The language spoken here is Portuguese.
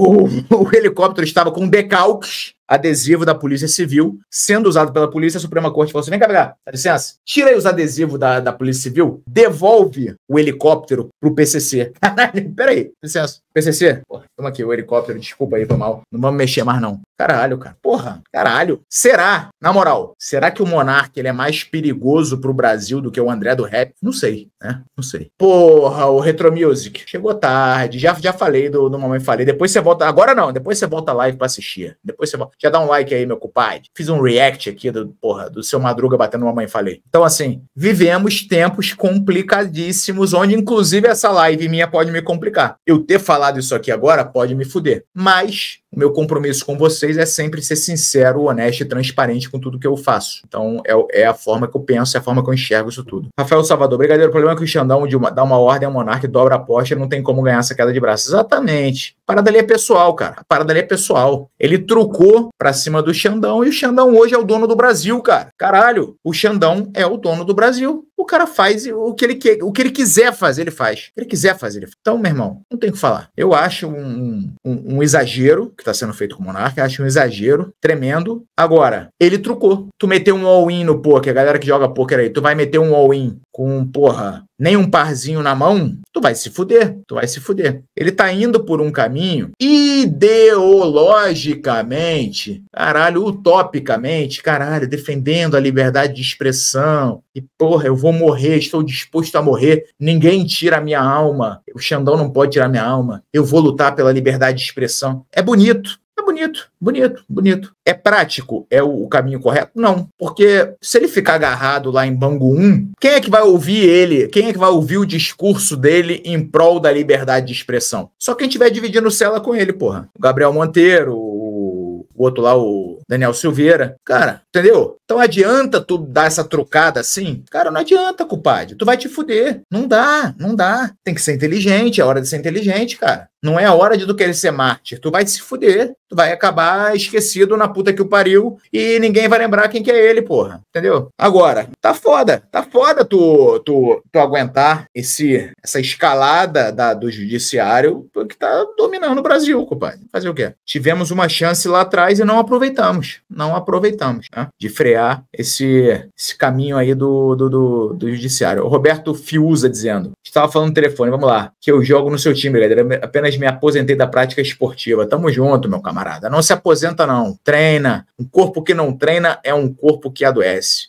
O helicóptero estava com decalques, adesivo da Polícia Civil, sendo usado pela polícia. A Suprema Corte falou assim: vem cá, dá licença, tira aí os adesivos da Polícia Civil, devolve o helicóptero pro PCC. Caralho, peraí, licença. PCC, porra, toma aqui o helicóptero, desculpa aí, foi mal. Não vamos mexer mais não. Caralho, cara. Porra, caralho. Será, na moral, será que o Monark, ele é mais perigoso pro Brasil do que o André do Rap? Não sei, né? Não sei. Porra, o Retro Music. Chegou tarde, já falei do Mamãe Falei. Depois você volta, agora não, depois você volta live pra assistir. Depois você volta. Já dá um like aí, meu compadre. Fiz um react aqui do seu Madruga batendo Mamãe Falei. Então, assim, vivemos tempos complicadíssimos, onde inclusive essa live minha pode me complicar. Eu ter falado isso aqui agora pode me fuder. Mas o meu compromisso com vocês é sempre ser sincero, honesto e transparente com tudo que eu faço. Então, é a forma que eu penso, é a forma que eu enxergo isso tudo. Rafael Salvador, Brigadeiro, o problema é que o Xandão dá uma ordem ao Monarca, dobra a aposta, não tem como ganhar essa queda de braço. Exatamente. A parada ali é pessoal, cara. A parada ali é pessoal. Ele trucou pra cima do Xandão e o Xandão hoje é o dono do Brasil, cara. Caralho, o Xandão é o dono do Brasil. O cara faz o que ele quiser fazer, ele faz. O que ele quiser fazer, ele faz. Então, meu irmão, não tem o que falar. Eu acho um exagero que está sendo feito com o Monarca, acho um exagero tremendo. Agora, ele trucou. Tu meteu um all-in no poker, a galera que joga poker aí, tu vai meter um all-in com, porra, nem um parzinho na mão, tu vai se fuder, tu vai se fuder. Ele tá indo por um caminho ideologicamente, caralho, utopicamente, caralho, defendendo a liberdade de expressão. E, porra, eu vou morrer, estou disposto a morrer, ninguém tira a minha alma, o Xandão não pode tirar minha alma, eu vou lutar pela liberdade de expressão. É bonito. É bonito, bonito, bonito. É prático? É o caminho correto? Não. Porque se ele ficar agarrado lá em Bangu 1, quem é que vai ouvir ele? Quem é que vai ouvir o discurso dele em prol da liberdade de expressão? Só quem estiver dividindo cela com ele, porra. O Gabriel Monteiro, o outro lá, o Daniel Silveira. Cara, entendeu? Então adianta tu dar essa trocada assim? Cara, não adianta, compadre. Tu vai te fuder. Não dá, não dá. Tem que ser inteligente, é hora de ser inteligente, cara. Não é a hora de tu querer ser mártir. Tu vai se fuder. Tu vai acabar esquecido na puta que o pariu e ninguém vai lembrar quem que é ele, porra. Entendeu? Agora, tá foda. Tá foda tu aguentar essa escalada do judiciário que tá dominando o Brasil, compadre. Fazer o quê? Tivemos uma chance lá atrás e não aproveitamos. Não aproveitamos, né? De frear esse caminho aí do judiciário. O Roberto Fiusa dizendo. Estava falando no telefone, vamos lá. Que eu jogo no seu time, galera. Apenas me aposentei da prática esportiva. Tamo junto, meu camarada. Não se aposenta, não. Treina. Um corpo que não treina é um corpo que adoece.